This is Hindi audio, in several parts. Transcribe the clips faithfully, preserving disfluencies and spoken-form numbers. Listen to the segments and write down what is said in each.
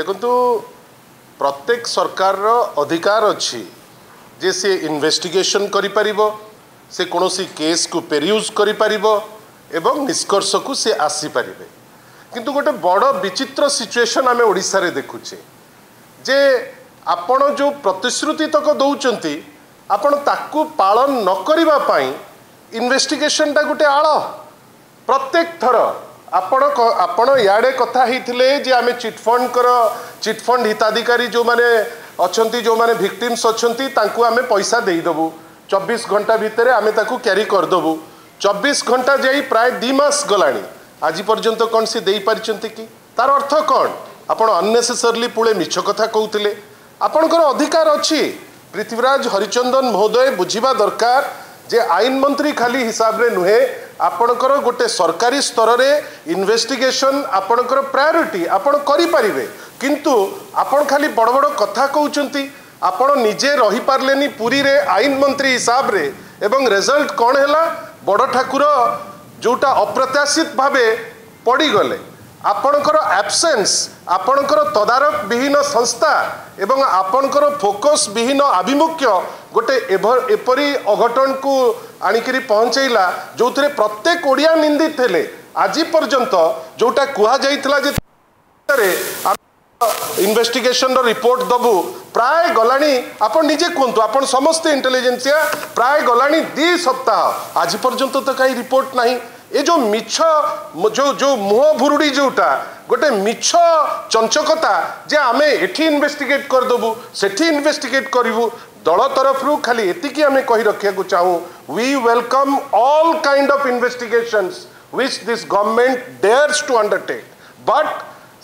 देखंतु प्रत्येक सरकार रो अधिकार अछि जे से इन्वेस्टिगेशन करि परिबो, से कोनोसी केस को पेरियूज करि परिबो एवं निष्कर्ष को से आसी परिबे। किंतु गोटे बड़ विचित्र सिचुएशन आमे ओडिसा रे देखुछे जे आपण जो प्रतिश्रुति तक दौचंती आपण ताकू पालन न करिबा पई इन्वेस्टिगेशन टा गोटे आळ। प्रत्येक थर आपण आपण याडे कथा हिथिले जे आमे चिटफंड कर चिटफंड हिताधिकारी जो माने अछंती जो माने विक्टिम्स अछंती तांकू आमे पैसा देई दबु, चौबीस घंटा भितरे आमे ताकू क्यारी कर दबु। चौबीस घंटा जाई प्राय दो मास गलाणी आज पर्यंत कोन से देई परिचंती कि? तार अर्थ कोन? आपण अननेसेसरली पुळे मिछ कथा कहउथिले। आपणकर अधिकार अछि पृथ्वीराज हरिचंदन महोदय बुझिबा दरकार जे आईन मंत्री खाली हिसाब रे नुहे, आपणकर गोटे सरकारी स्तर रे इन्वेस्टिगेशन आपणकर प्रायोरिटी आपण करि परिबे। किंतु आपण खाली बड़ बड़ कथा कहउचंती, आपण निजे रही पारलेनी पुरी रे आईन मंत्री हिसाब रे एवं रिजल्ट कोन हैला? बड़ ठाकुर जोटा अप्रत्याशित भाबे पड़ी गले। आपणकर एब्सेंस, आपणकर तदारक विहीन संस्था एवं आपणकर फोकस विहीन आभिमुख्य गोटे एपरी अघटन को आणिकरी पहुंचैला जो थे प्रत्येक ओडिया निंदित थे। आज पर्यंत जोटा कुहा जाइतला जे इन्वेस्टिगेशन रिपोर्ट दबू प्राय गलाणी, आपण निजे कहतु आपण समस्ते इंटेलिजेंसिया प्राय गलाणी दी सप्ताह आज पर्यंत तो कहीं रिपोर्ट नहीं। ये जो मिछ जो जो मुह भुरुड़ी जोटा गोटे मिछ चंचकता जे आमे एठी इन्वेस्टिगेट करदेबू सेठी इन्वेस्टिगेट करूँ, दल तरफ रू खाली एतिकी आमे कही रखिया को चाहूँ we welcome all kind of investigations which this government dares to undertake, but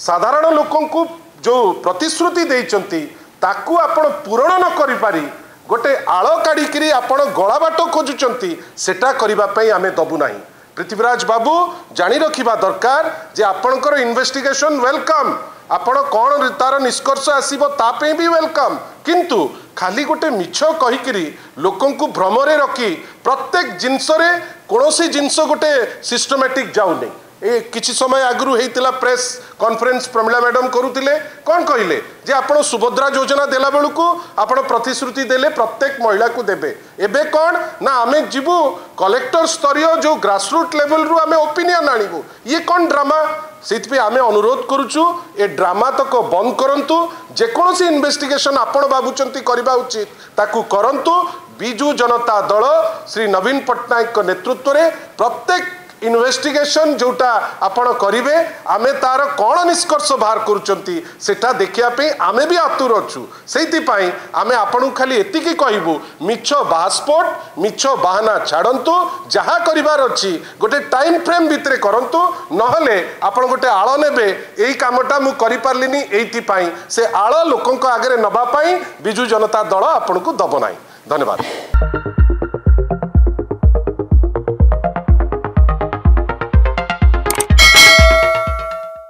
साधारण लोकन को जो प्रतिश्रुति देइचंती ताकू आपण पूरण न करि पारी गोटे आळ काढिकरी आपण गळाबाट खोजुचंती सेटा करिबा पई आमे दबु नाही। पृथ्वीराज बाबू जानी रखिबा दरकार जे आपणकर इन्वेस्टिगेशन वेलकम, आपण कोन तार निष्कर्ष आसीबो तापे भी वेलकम, किंतु खाली गोटे मिछ कहिकरी लोकंकु भ्रम रे रखी प्रत्येक जिनस रे कोनोसी जिनस गोटे सिस्टमैटिक जाउनी। ए किछि समय आगरु हेतिला प्रेस कॉन्फ्रेंस प्रमिला मैडम करुतिले, कोन कहिले जे आपण सुभद्रा योजना देला बेलकु आपण प्रतिश्रुति देले प्रत्येक महिला को देबे, एबे कोन ना आमे जिबु कलेक्टर स्तरीय जो ग्रासरूट लेवल रु आमे ओपिनियन आनिबु। ये कोन ड्रामा? सेति पे आमे अनुरोध करूछु ए ड्रामा तक बंद करंतु, जे कोनोसी इन्वेस्टिगेशन आपण बाबुचंती करबा उचित ताकू करंतु। बीजू जनता दल श्री नवीन पटनायक को नेतृत्व रे प्रत्येक इन्वेस्टिगेशन जोटा आपण करिवे आमे तार कोन निष्कर्ष बाहर करूचंती सेटा देखिया पे आमे भी आतुर अछु। सेति पई आमे आपणु खाली एतिकी कहिबू मिछ बास्पोर्ट मिछ बहाना छाडंतु, जहा करिवार अछि गोटे टाइम फ्रेम भितरे करंतु, नहले आपण गोटे आळ नेबे एई कामटा मु करि पारलिनी। एति पई से आळ लोकंक आगरे नबा पई बिजू जनता दल आपणकु दबो नाही। धन्यवाद।